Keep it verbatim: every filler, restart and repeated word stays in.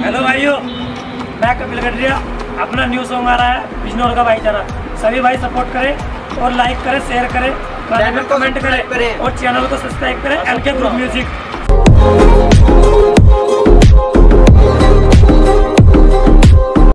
Hello भाइयों, मैं कपिल गडरिया। अपना न्यू सॉन्ग आ रहा है बिजनोर का भाईचारा। सभी भाई सपोर्ट करें और लाइक करें, शेयर करें, कमेंट करें और चैनल को सब्सक्राइब करें। एल के ग्रुप म्यूजिक।